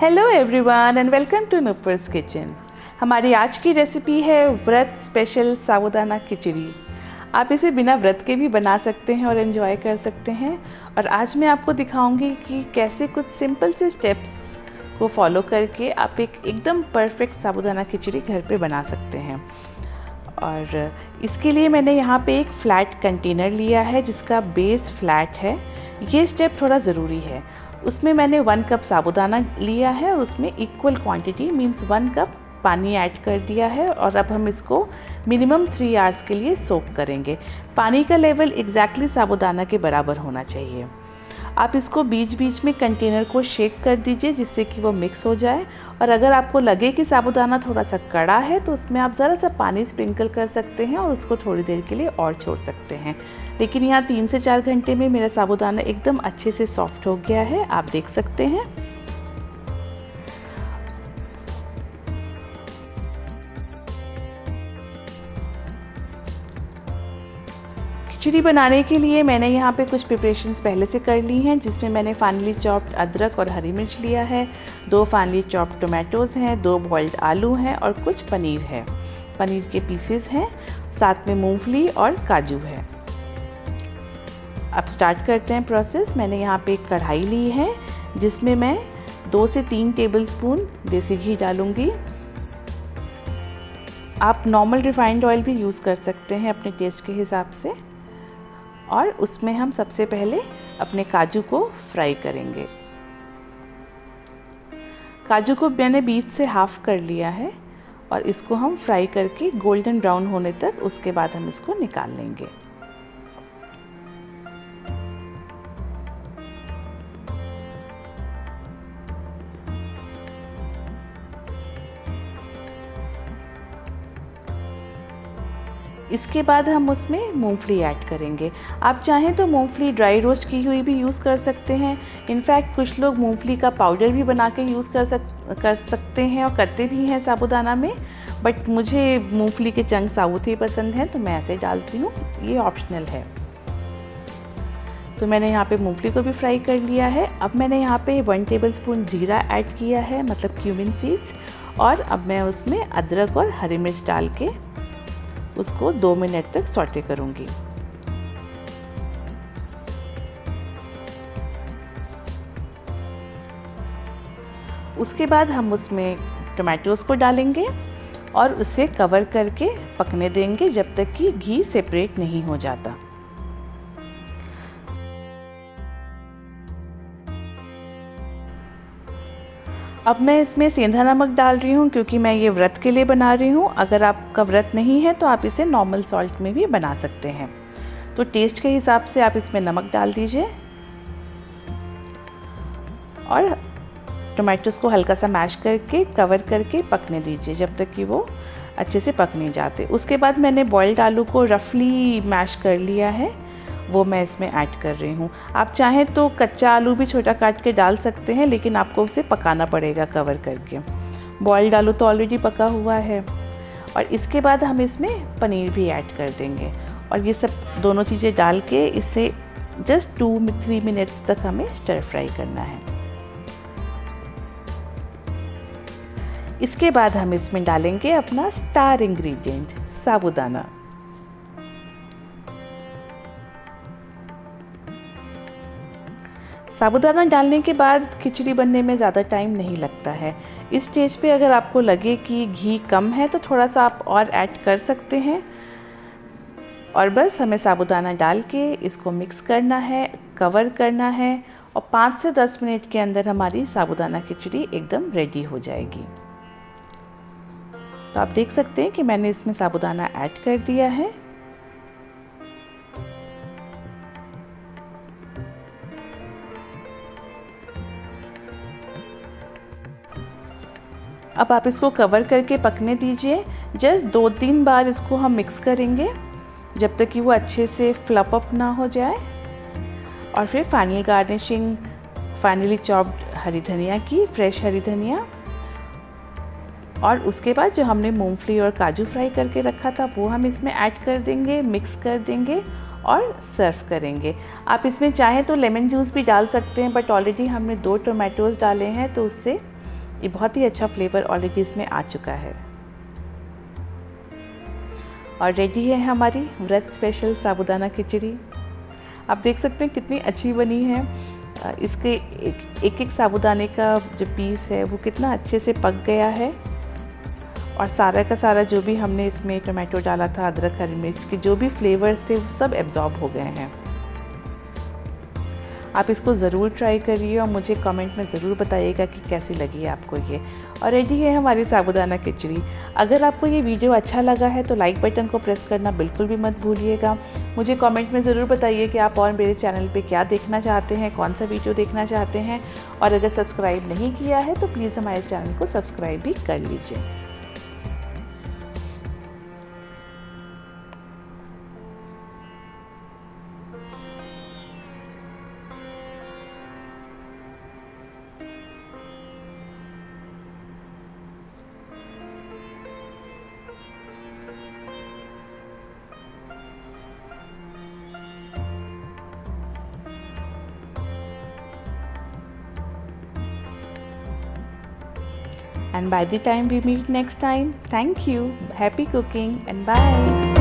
Hello everyone and welcome to Nupur's kitchen. हमारी आज की रेसिपी है व्रत स्पेशल साबूदाना खिचड़ी। आप इसे बिना व्रत के भी बना सकते हैं और एंजॉय कर सकते हैं। और आज मैं आपको दिखाऊंगी कि कैसे कुछ सिंपल से स्टेप्स को फॉलो करके आप एकदम परफेक्ट साबूदाना खिचड़ी घर पे बना सकते हैं। और इसके लिए मैंने यहाँ पे एक फ़्लैट कंटेनर लिया है जिसका बेस फ्लैट है। ये स्टेप थोड़ा ज़रूरी है। उसमें मैंने 1 कप साबूदाना लिया है और उसमें इक्वल क्वांटिटी मींस 1 कप पानी ऐड कर दिया है। और अब हम इसको मिनिमम 3 आवर्स के लिए सोक करेंगे। पानी का लेवल एग्जैक्टली साबूदाना के बराबर होना चाहिए। आप इसको बीच बीच में कंटेनर को शेक कर दीजिए जिससे कि वो मिक्स हो जाए। और अगर आपको लगे कि साबूदाना थोड़ा सा कड़ा है तो उसमें आप ज़रा सा पानी स्प्रिंकल कर सकते हैं और उसको थोड़ी देर के लिए और छोड़ सकते हैं। लेकिन यहाँ 3 से 4 घंटे में मेरा साबूदाना एकदम अच्छे से सॉफ्ट हो गया है, आप देख सकते हैं। खिचड़ी बनाने के लिए मैंने यहाँ पे कुछ प्रिपरेशंस पहले से कर ली हैं, जिसमें मैंने फाइनली चॉप्ड अदरक और हरी मिर्च लिया है, 2 फाइनली चॉप्ड टोमेटोज़ हैं, 2 बॉइल्ड आलू हैं और कुछ पनीर है, पनीर के पीसेस हैं, साथ में मूंगफली और काजू है। अब स्टार्ट करते हैं प्रोसेस। मैंने यहाँ पे एक कढ़ाई ली है जिसमें मैं 2 से 3 टेबल स्पून देसी घी डालूँगी। आप नॉर्मल रिफाइंड ऑयल भी यूज़ कर सकते हैं अपने टेस्ट के हिसाब से। और उसमें हम सबसे पहले अपने काजू को फ्राई करेंगे। काजू को मैंने बीच से हाफ कर लिया है और इसको हम फ्राई करके गोल्डन ब्राउन होने तक, उसके बाद हम इसको निकाल लेंगे। इसके बाद हम उसमें मूंगफली ऐड करेंगे। आप चाहें तो मूंगफली ड्राई रोस्ट की हुई भी यूज़ कर सकते हैं। इनफैक्ट कुछ लोग मूंगफली का पाउडर भी बना के यूज़ कर सकते हैं और करते भी हैं साबूदाना में। बट मुझे मूंगफली के चंक साबुत ही पसंद हैं तो मैं ऐसे डालती हूँ, ये ऑप्शनल है। तो मैंने यहाँ पे मूंगफली को भी फ्राई कर लिया है। अब मैंने यहाँ पे 1 टेबल स्पून जीरा ऐड किया है, मतलब क्यूमिन सीड्स। और अब मैं उसमें अदरक और हरी मिर्च डाल के उसको 2 मिनट तक सौटे करूंगी। उसके बाद हम उसमें टोमेटोज़ को डालेंगे और उसे कवर करके पकने देंगे जब तक कि घी सेपरेट नहीं हो जाता। अब मैं इसमें सेंधा नमक डाल रही हूँ क्योंकि मैं ये व्रत के लिए बना रही हूँ। अगर आपका व्रत नहीं है तो आप इसे नॉर्मल सॉल्ट में भी बना सकते हैं। तो टेस्ट के हिसाब से आप इसमें नमक डाल दीजिए और टोमेटोज़ को हल्का सा मैश करके कवर करके पकने दीजिए जब तक कि वो अच्छे से पक नहीं जाते। उसके बाद मैंने बॉइल्ड आलू को रफली मैश कर लिया है, वो मैं इसमें ऐड कर रही हूँ। आप चाहें तो कच्चा आलू भी छोटा काट के डाल सकते हैं, लेकिन आपको उसे पकाना पड़ेगा कवर करके। बॉइल्ड आलू तो ऑलरेडी पका हुआ है। और इसके बाद हम इसमें पनीर भी ऐड कर देंगे और ये सब दोनों चीज़ें डाल के इसे जस्ट 2-3 मिनट्स तक हमें स्टर फ्राई करना है। इसके बाद हम इसमें डालेंगे अपना स्टार इंग्रेडिएंट साबूदाना। साबूदाना डालने के बाद खिचड़ी बनने में ज़्यादा टाइम नहीं लगता है। इस स्टेज पे अगर आपको लगे कि घी कम है तो थोड़ा सा आप और ऐड कर सकते हैं। और बस हमें साबूदाना डाल के इसको मिक्स करना है, कवर करना है और 5 से 10 मिनट के अंदर हमारी साबूदाना खिचड़ी एकदम रेडी हो जाएगी। तो आप देख सकते हैं कि मैंने इसमें साबूदाना ऐड कर दिया है। अब आप इसको कवर करके पकने दीजिए। जस्ट 2-3 बार इसको हम मिक्स करेंगे जब तक कि वो अच्छे से फ्लप अप ना हो जाए। और फिर फाइनल गार्निशिंग फाइनली चॉप्ड हरी धनिया की, फ्रेश हरी धनिया। और उसके बाद जो हमने मूंगफली और काजू फ्राई करके रखा था वो हम इसमें ऐड कर देंगे, मिक्स कर देंगे और सर्व करेंगे। आप इसमें चाहें तो लेमन जूस भी डाल सकते हैं, बट ऑलरेडी हमने 2 टोमेटोज़ डाले हैं तो उससे ये बहुत ही अच्छा फ्लेवर ऑलरेडी इसमें आ चुका है। और रेडी है हमारी व्रत स्पेशल साबूदाना खिचड़ी। आप देख सकते हैं कितनी अच्छी बनी है। इसके एक साबूदाने का जो पीस है वो कितना अच्छे से पक गया है और सारा का सारा जो भी हमने इसमें टोमेटो डाला था, अदरक, हरी मिर्च के जो भी फ्लेवर्स थे वो सब एब्जॉर्ब हो गए हैं। आप इसको ज़रूर ट्राई करिए और मुझे कमेंट में ज़रूर बताइएगा कि कैसी लगी आपको ये। और रेडी है हमारी साबूदाना खिचड़ी। अगर आपको ये वीडियो अच्छा लगा है तो लाइक बटन को प्रेस करना बिल्कुल भी मत भूलिएगा। मुझे कमेंट में ज़रूर बताइए कि आप और मेरे चैनल पे क्या देखना चाहते हैं, कौन सा वीडियो देखना चाहते हैं। और अगर सब्सक्राइब नहीं किया है तो प्लीज़ हमारे चैनल को सब्सक्राइब भी कर लीजिए। And by the time we meet next time, thank you, happy cooking and bye.